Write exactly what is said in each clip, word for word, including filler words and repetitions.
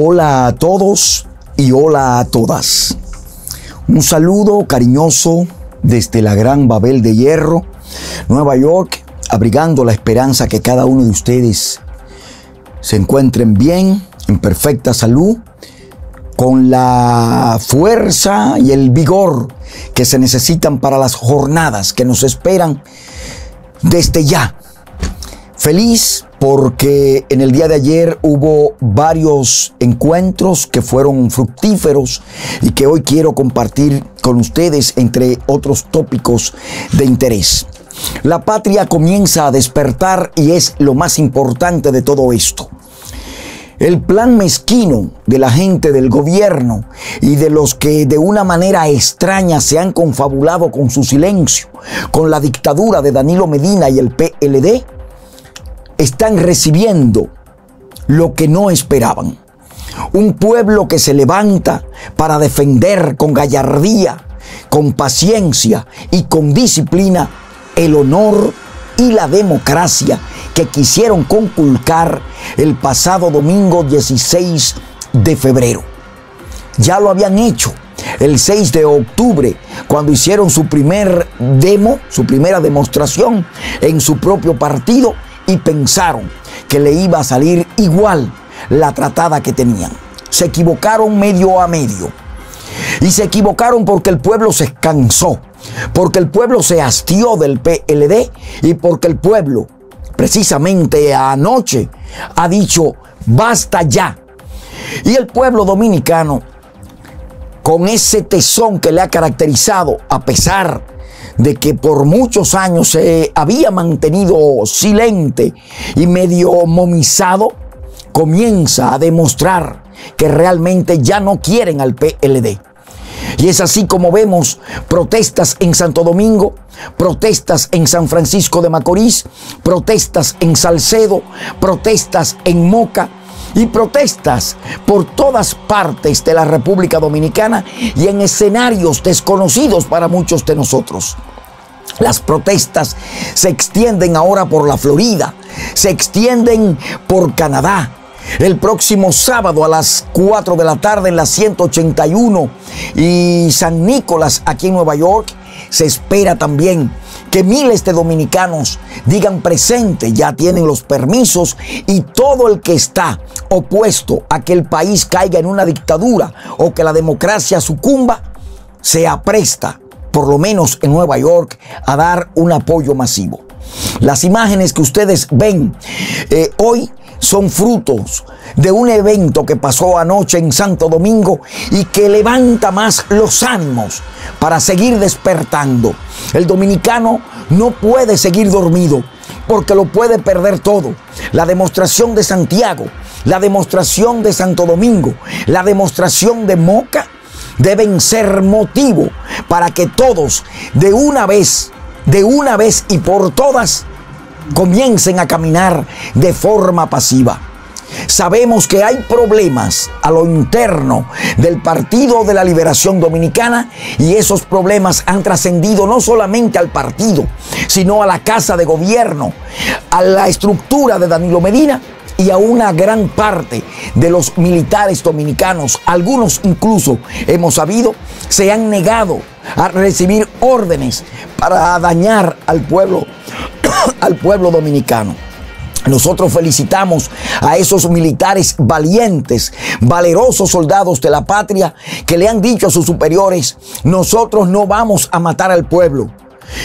Hola a todos y hola a todas. Un saludo cariñoso desde la Gran Babel de Hierro, Nueva York, abrigando la esperanza que cada uno de ustedes se encuentren bien, en perfecta salud, con la fuerza y el vigor que se necesitan para las jornadas que nos esperan desde ya. Feliz porque en el día de ayer hubo varios encuentros que fueron fructíferos y que hoy quiero compartir con ustedes, entre otros tópicos de interés. La patria comienza a despertar y es lo más importante de todo esto. El plan mezquino de la gente del gobierno y de los que de una manera extraña se han confabulado con su silencio, con la dictadura de Danilo Medina y el P L D, están recibiendo lo que no esperaban. Un pueblo que se levanta para defender con gallardía, con paciencia y con disciplina el honor y la democracia que quisieron conculcar el pasado domingo dieciséis de febrero. Ya lo habían hecho el seis de octubre, cuando hicieron su primer demo, su primera demostración en su propio partido, y pensaron que le iba a salir igual la tratada que tenían. Se equivocaron medio a medio. Y se equivocaron porque el pueblo se cansó, porque el pueblo se hastió del P L D y porque el pueblo, precisamente anoche, ha dicho basta ya. Y el pueblo dominicano, con ese tesón que le ha caracterizado, a pesar de de que por muchos años se había mantenido silente y medio momizado, comienza a demostrar que realmente ya no quieren al P L D. Y es así como vemos protestas en Santo Domingo, protestas en San Francisco de Macorís, protestas en Salcedo, protestas en Moca y protestas por todas partes de la República Dominicana y en escenarios desconocidos para muchos de nosotros. Las protestas se extienden ahora por la Florida, se extienden por Canadá. El próximo sábado a las cuatro de la tarde en la ciento ochenta y uno y San Nicolás aquí en Nueva York, se espera también que miles de dominicanos digan presente, ya tienen los permisos, y todo el que está opuesto a que el país caiga en una dictadura o que la democracia sucumba, se apresta, por lo menos en Nueva York, a dar un apoyo masivo. Las imágenes que ustedes ven eh, hoy son frutos de un evento que pasó anoche en Santo Domingo y que levanta más los ánimos para seguir despertando. El dominicano no puede seguir dormido porque lo puede perder todo. La demostración de Santiago, la demostración de Santo Domingo, la demostración de Moca deben ser motivo para que todos de una vez, de una vez y por todas, comiencen a caminar de forma pasiva. Sabemos que hay problemas a lo interno del Partido de la Liberación Dominicana y esos problemas han trascendido no solamente al partido, sino a la Casa de Gobierno, a la estructura de Danilo Medina y a una gran parte de los militares dominicanos. Algunos incluso, hemos sabido, se han negado a recibir órdenes para dañar al pueblo al pueblo dominicano. Nosotros felicitamos a esos militares valientes, valerosos soldados de la patria que le han dicho a sus superiores: nosotros no vamos a matar al pueblo.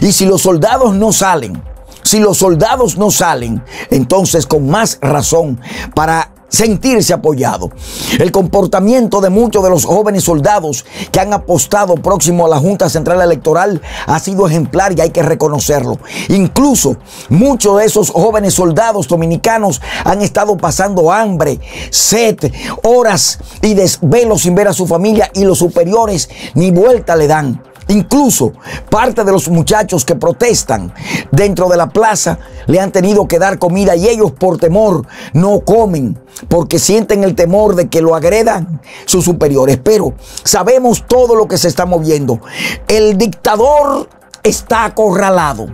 Y si los soldados no salen, si los soldados no salen, entonces con más razón para sentirse apoyado. El comportamiento de muchos de los jóvenes soldados que han apostado próximo a la Junta Central Electoral ha sido ejemplar y hay que reconocerlo. Incluso muchos de esos jóvenes soldados dominicanos han estado pasando hambre, sed, horas y desvelos sin ver a su familia, y los superiores ni vuelta le dan. Incluso parte de los muchachos que protestan dentro de la plaza le han tenido que dar comida y ellos, por temor, no comen porque sienten el temor de que lo agredan sus superiores. Pero sabemos todo lo que se está moviendo. El dictador está acorralado.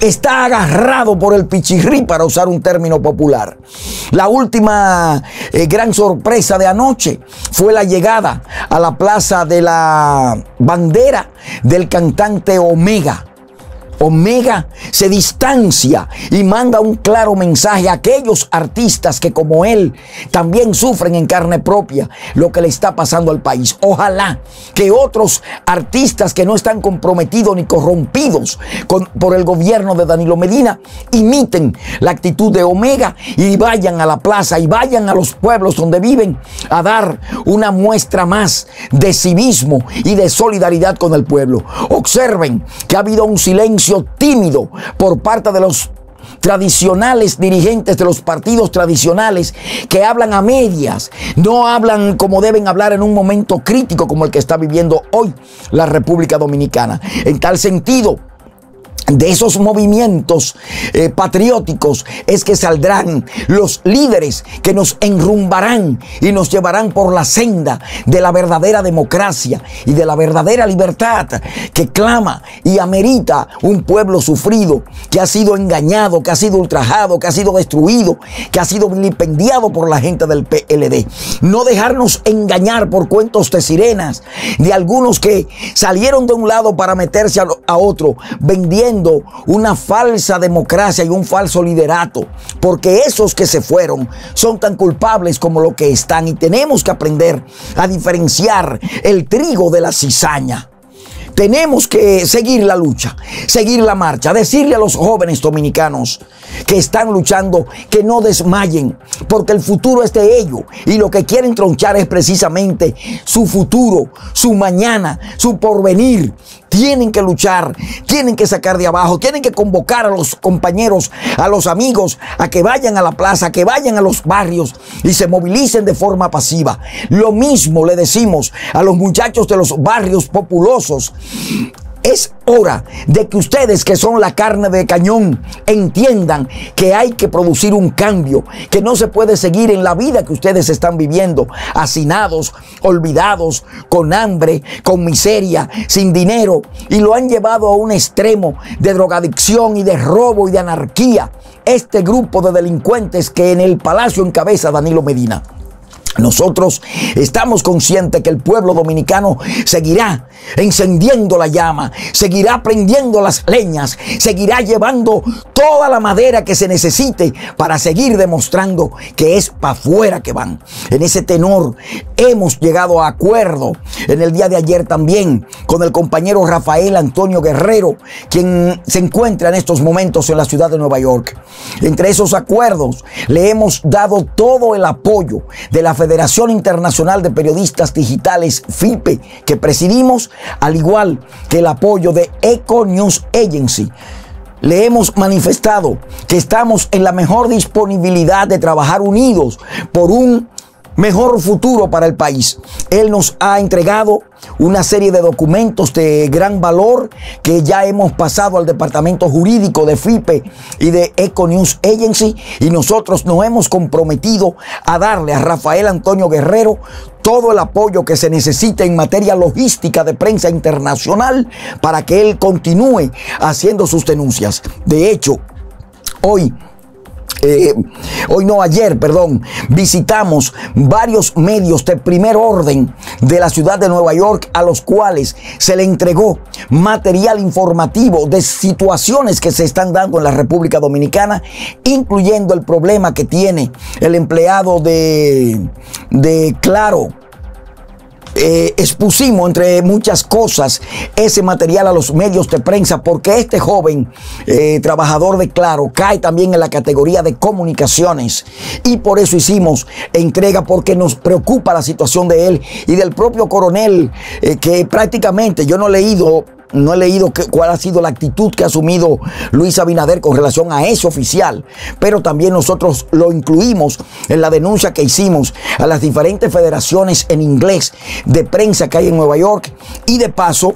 está agarrado por el pichirrí, para usar un término popular. La última eh, gran sorpresa de anoche fue la llegada a la Plaza de la Bandera del cantante Omega. Omega se distancia y manda un claro mensaje a aquellos artistas que, como él, también sufren en carne propia lo que le está pasando al país. Ojalá que otros artistas que no están comprometidos ni corrompidos con, por el gobierno de Danilo Medina, imiten la actitud de Omega y vayan a la plaza y vayan a los pueblos donde viven a dar una muestra más de civismo y de solidaridad con el pueblo. Observen que ha habido un silencio tímido por parte de los tradicionales dirigentes de los partidos tradicionales, que hablan a medias, no hablan como deben hablar en un momento crítico como el que está viviendo hoy la República Dominicana. En tal sentido, de esos movimientos eh, patrióticos es que saldrán los líderes que nos enrumbarán y nos llevarán por la senda de la verdadera democracia y de la verdadera libertad que clama y amerita un pueblo sufrido, que ha sido engañado, que ha sido ultrajado, que ha sido destruido, que ha sido vilipendiado por la gente del P L D. No dejarnos engañar por cuentos de sirenas de algunos que salieron de un lado para meterse a, lo, a otro, vendiendo una falsa democracia y un falso liderato, porque esos que se fueron son tan culpables como los que están, y tenemos que aprender a diferenciar el trigo de la cizaña. Tenemos que seguir la lucha, seguir la marcha, decirle a los jóvenes dominicanos que están luchando que no desmayen, porque el futuro es de ellos y lo que quieren tronchar es precisamente su futuro, su mañana, su porvenir. Tienen que luchar, tienen que sacar de abajo, tienen que convocar a los compañeros, a los amigos, a que vayan a la plaza, a que vayan a los barrios y se movilicen de forma pasiva. Lo mismo le decimos a los muchachos de los barrios populosos. Es hora de que ustedes, que son la carne de cañón, entiendan que hay que producir un cambio, que no se puede seguir en la vida que ustedes están viviendo, hacinados, olvidados, con hambre, con miseria, sin dinero, y lo han llevado a un extremo de drogadicción y de robo y de anarquía, este grupo de delincuentes que en el Palacio encabeza Danilo Medina. Nosotros estamos conscientes que el pueblo dominicano seguirá encendiendo la llama, seguirá prendiendo las leñas, seguirá llevando toda la madera que se necesite para seguir demostrando que es para afuera que van. En ese tenor hemos llegado a acuerdo en el día de ayer también con el compañero Rafael Antonio Guerrero, quien se encuentra en estos momentos en la ciudad de Nueva York. Entre esos acuerdos le hemos dado todo el apoyo de la Federación Federación Internacional de Periodistas Digitales, FIPE, que presidimos, al igual que el apoyo de Eco News Agency. Le hemos manifestado que estamos en la mejor disponibilidad de trabajar unidos por un mejor futuro para el país. Él nos ha entregado una serie de documentos de gran valor que ya hemos pasado al departamento jurídico de FIPE y de Eco News Agency, y nosotros nos hemos comprometido a darle a Rafael Antonio Guerrero todo el apoyo que se necesita en materia logística de prensa internacional para que él continúe haciendo sus denuncias. De hecho, hoy... Eh, hoy no, ayer, perdón, visitamos varios medios de primer orden de la ciudad de Nueva York, a los cuales se le entregó material informativo de situaciones que se están dando en la República Dominicana, incluyendo el problema que tiene el empleado de, de Claro. Eh, expusimos, entre muchas cosas, ese material a los medios de prensa, porque este joven eh, trabajador de Claro cae también en la categoría de comunicaciones, y por eso hicimos entrega, porque nos preocupa la situación de él y del propio coronel, eh, que prácticamente yo no he leído No he leído cuál ha sido la actitud que ha asumido Luis Abinader con relación a ese oficial, pero también nosotros lo incluimos en la denuncia que hicimos a las diferentes federaciones en inglés de prensa que hay en Nueva York, y de paso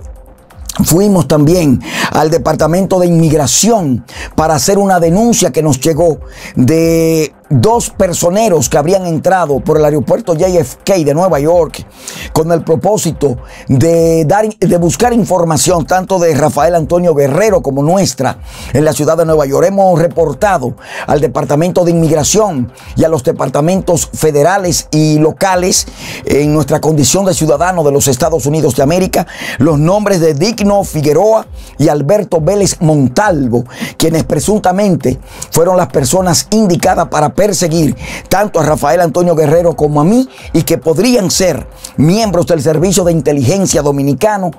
fuimos también al Departamento de Inmigración para hacer una denuncia que nos llegó de dos personeros que habrían entrado por el aeropuerto J F K de Nueva York con el propósito de, dar, de buscar información tanto de Rafael Antonio Guerrero como nuestra en la ciudad de Nueva York. Hemos reportado al Departamento de Inmigración y a los departamentos federales y locales en nuestra condición de ciudadano de los Estados Unidos de América los nombres de Digno Figueroa y Alberto Vélez Montalvo, quienes presuntamente fueron las personas indicadas para perseguir tanto a Rafael Antonio Guerrero como a mí y que podrían ser miembros del Servicio de Inteligencia Dominicano.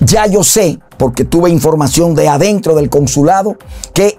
Ya yo sé, porque tuve información de adentro del consulado, que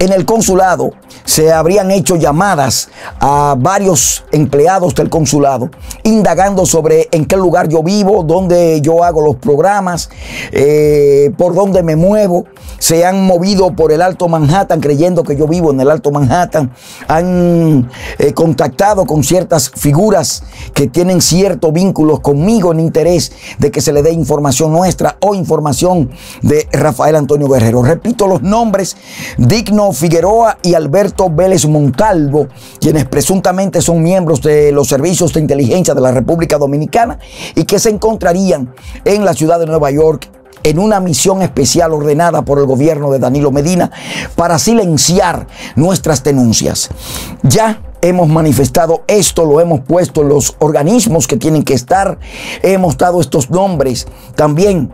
en el consulado se habrían hecho llamadas a varios empleados del consulado indagando sobre en qué lugar yo vivo, dónde yo hago los programas, eh, por dónde me muevo. Se han movido por el Alto Manhattan creyendo que yo vivo en el Alto Manhattan. Han eh, contactado con ciertas figuras que tienen ciertos vínculos conmigo en interés de que se le dé información nuestra o información de Rafael Antonio Guerrero. Repito los nombres: Digno Figueroa y Alberto Vélez Montalvo, quienes presuntamente son miembros de los servicios de inteligencia de la República Dominicana y que se encontrarían en la ciudad de Nueva York en una misión especial ordenada por el gobierno de Danilo Medina para silenciar nuestras denuncias. Ya hemos manifestado esto, lo hemos puesto en los organismos que tienen que estar, hemos dado estos nombres también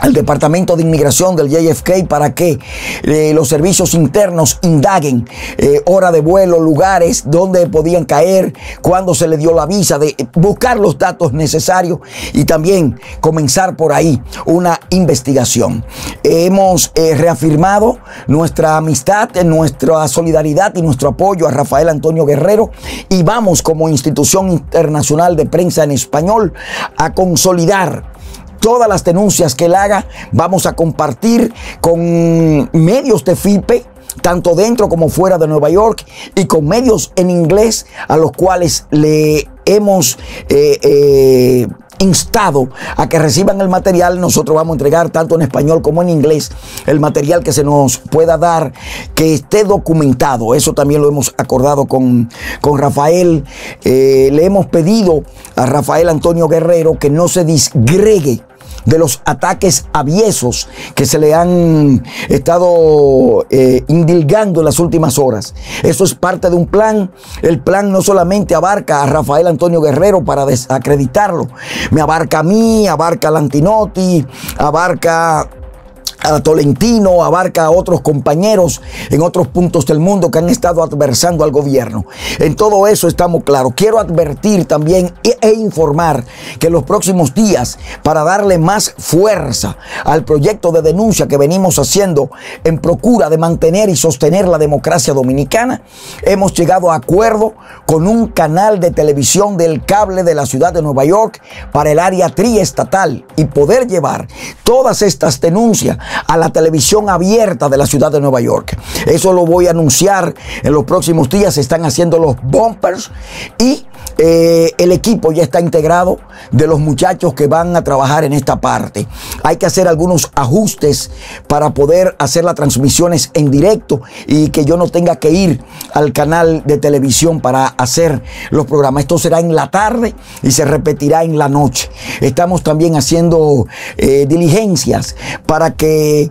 al Departamento de Inmigración del J F K para que eh, los servicios internos indaguen eh, hora de vuelo, lugares donde podían caer, cuándo se le dio la visa, de buscar los datos necesarios y también comenzar por ahí una investigación. Eh, hemos eh, reafirmado nuestra amistad, nuestra solidaridad y nuestro apoyo a Rafael Antonio Guerrero, y vamos como institución internacional de prensa en español a consolidar todas las denuncias que él haga. Vamos a compartir con medios de F I P E, tanto dentro como fuera de Nueva York, y con medios en inglés a los cuales le hemos eh, eh, instado a que reciban el material. Nosotros vamos a entregar tanto en español como en inglés el material que se nos pueda dar, que esté documentado. Eso también lo hemos acordado con, con Rafael. Eh, le hemos pedido a Rafael Antonio Guerrero que no se disgregue de los ataques aviesos que se le han estado eh, indilgando en las últimas horas. Eso es parte de un plan. El plan no solamente abarca a Rafael Antonio Guerrero para desacreditarlo, me abarca a mí, abarca a Lantinotti, abarca a Tolentino, abarca a otros compañeros en otros puntos del mundo que han estado adversando al gobierno. En todo eso estamos claros. Quiero advertir también e informar que en los próximos días, para darle más fuerza al proyecto de denuncia que venimos haciendo en procura de mantener y sostener la democracia dominicana, hemos llegado a acuerdo con un canal de televisión del cable de la ciudad de Nueva York para el área triestatal y poder llevar todas estas denuncias a la televisión abierta de la ciudad de Nueva York. Eso lo voy a anunciar en los próximos días. Se están haciendo los bumpers y eh, el equipo ya está integrado de los muchachos que van a trabajar en esta parte. Hay que hacer algunos ajustes para poder hacer las transmisiones en directo y que yo no tenga que ir al canal de televisión para hacer los programas. Esto será en la tarde y se repetirá en la noche. Estamos también haciendo eh, diligencias para que que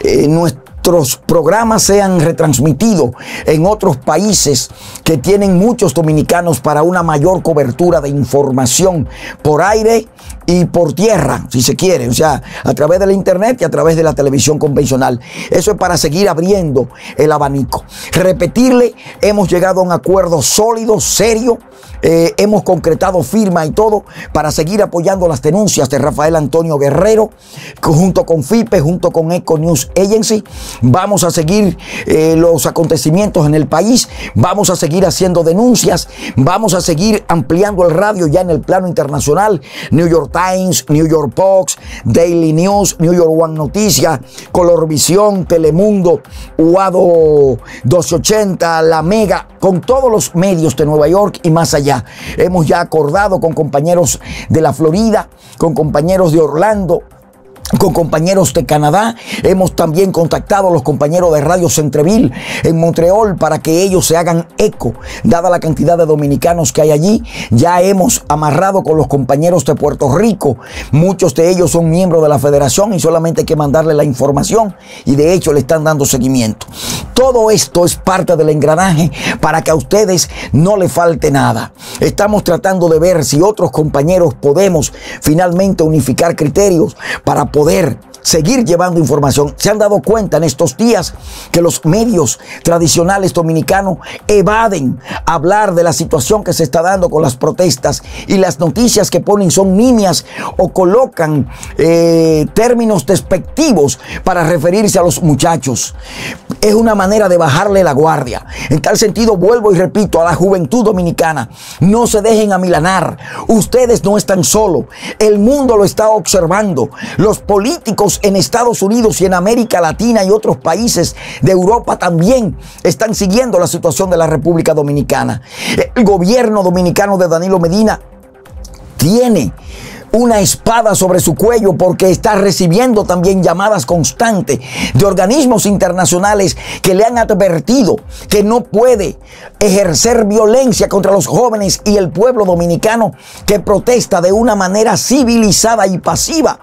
eh, nuestros programas sean retransmitidos en otros países que tienen muchos dominicanos para una mayor cobertura de información por aire y por tierra, si se quiere, o sea, a través de la internet y a través de la televisión convencional. Eso es para seguir abriendo el abanico. Repetirle, hemos llegado a un acuerdo sólido, serio. Eh, hemos concretado firma y todo para seguir apoyando las denuncias de Rafael Antonio Guerrero, junto con F I P E, junto con Eco News Agency. Vamos a seguir eh, los acontecimientos en el país, vamos a seguir haciendo denuncias, vamos a seguir ampliando el radio ya en el plano internacional. New York Times, New York Post, Daily News, New York One Noticias, Colorvisión, Telemundo, Uado doce ochenta, La Mega, con todos los medios de Nueva York y más allá. Hemos ya acordado con compañeros de la Florida, con compañeros de Orlando, con compañeros de Canadá. Hemos también contactado a los compañeros de Radio Centreville en Montreal para que ellos se hagan eco, dada la cantidad de dominicanos que hay allí. Ya hemos amarrado con los compañeros de Puerto Rico. Muchos de ellos son miembros de la federación y solamente hay que mandarle la información, y de hecho le están dando seguimiento. Todo esto es parte del engranaje para que a ustedes no le falte nada. Estamos tratando de ver si otros compañeros podemos finalmente unificar criterios para poder poder seguir llevando información. Se han dado cuenta en estos días que los medios tradicionales dominicanos evaden hablar de la situación que se está dando con las protestas, y las noticias que ponen son nimias o colocan eh, términos despectivos para referirse a los muchachos. Es una manera de bajarle la guardia. En tal sentido, vuelvo y repito a la juventud dominicana: no se dejen amilanar. Ustedes no están solos. El mundo lo está observando. Los políticos en Estados Unidos y en América Latina y otros países de Europa también están siguiendo la situación de la República Dominicana. El gobierno dominicano de Danilo Medina tiene una espada sobre su cuello, porque está recibiendo también llamadas constantes de organismos internacionales que le han advertido que no puede ejercer violencia contra los jóvenes y el pueblo dominicano que protesta de una manera civilizada y pasiva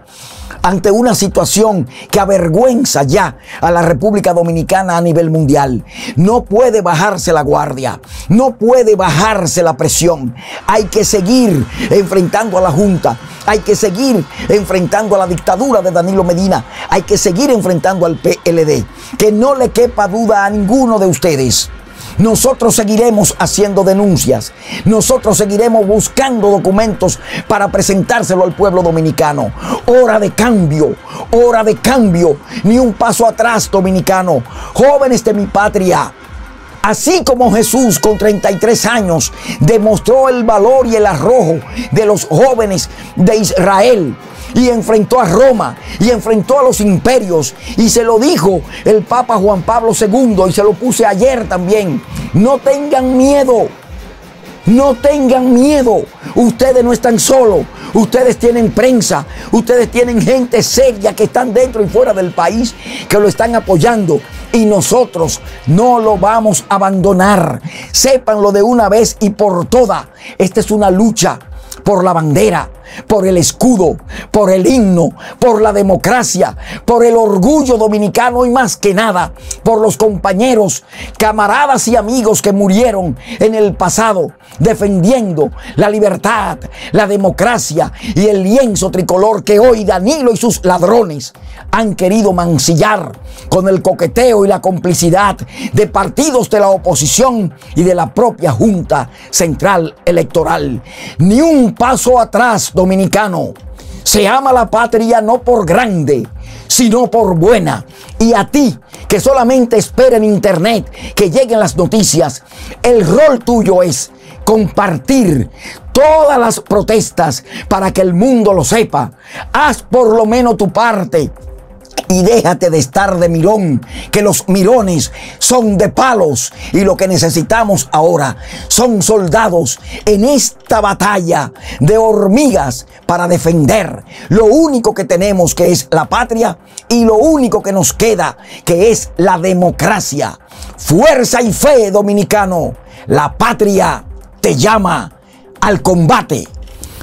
ante una situación que avergüenza ya a la República Dominicana a nivel mundial. No puede bajarse la guardia, no puede bajarse la presión. Hay que seguir enfrentando a la Junta, hay que seguir enfrentando a la dictadura de Danilo Medina, hay que seguir enfrentando al P L D. Que no le quepa duda a ninguno de ustedes. Nosotros seguiremos haciendo denuncias. Nosotros seguiremos buscando documentos para presentárselo al pueblo dominicano. Hora de cambio, hora de cambio. Ni un paso atrás, dominicano. Jóvenes de mi patria, así como Jesús con treinta y tres años demostró el valor y el arrojo de los jóvenes de Israel, y enfrentó a Roma, y enfrentó a los imperios, y se lo dijo el Papa Juan Pablo segundo, y se lo puse ayer también: no tengan miedo, no tengan miedo. Ustedes no están solos. Ustedes tienen prensa, ustedes tienen gente seria que están dentro y fuera del país que lo están apoyando, y nosotros no lo vamos a abandonar. Sépanlo de una vez y por todas, esta es una lucha por la bandera, por el escudo, por el himno, por la democracia, por el orgullo dominicano, y más que nada por los compañeros, camaradas y amigos que murieron en el pasado defendiendo la libertad, la democracia y el lienzo tricolor que hoy Danilo y sus ladrones han querido mancillar con el coqueteo y la complicidad de partidos de la oposición y de la propia Junta Central Electoral. Ni un paso atrás, dominicano. Se ama la patria no por grande, sino por buena. Y a ti, que solamente espera en internet que lleguen las noticias, el rol tuyo es compartir todas las protestas para que el mundo lo sepa. Haz por lo menos tu parte y déjate de estar de mirón, que los mirones son de palos, y lo que necesitamos ahora son soldados en esta batalla de hormigas para defender lo único que tenemos, que es la patria, y lo único que nos queda, que es la democracia. Fuerza y fe, dominicano. La patria te llama al combate.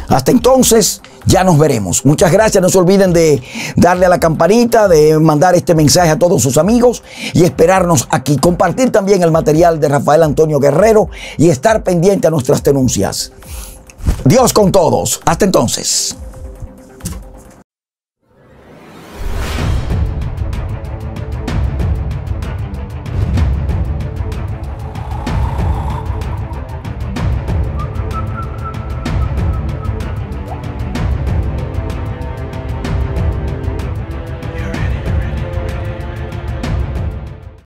Hasta entonces, ya nos veremos. Muchas gracias. No se olviden de darle a la campanita, de mandar este mensaje a todos sus amigos y esperarnos aquí. Compartir también el material de Rafael Antonio Guerrero y estar pendiente a nuestras denuncias. Dios con todos. Hasta entonces.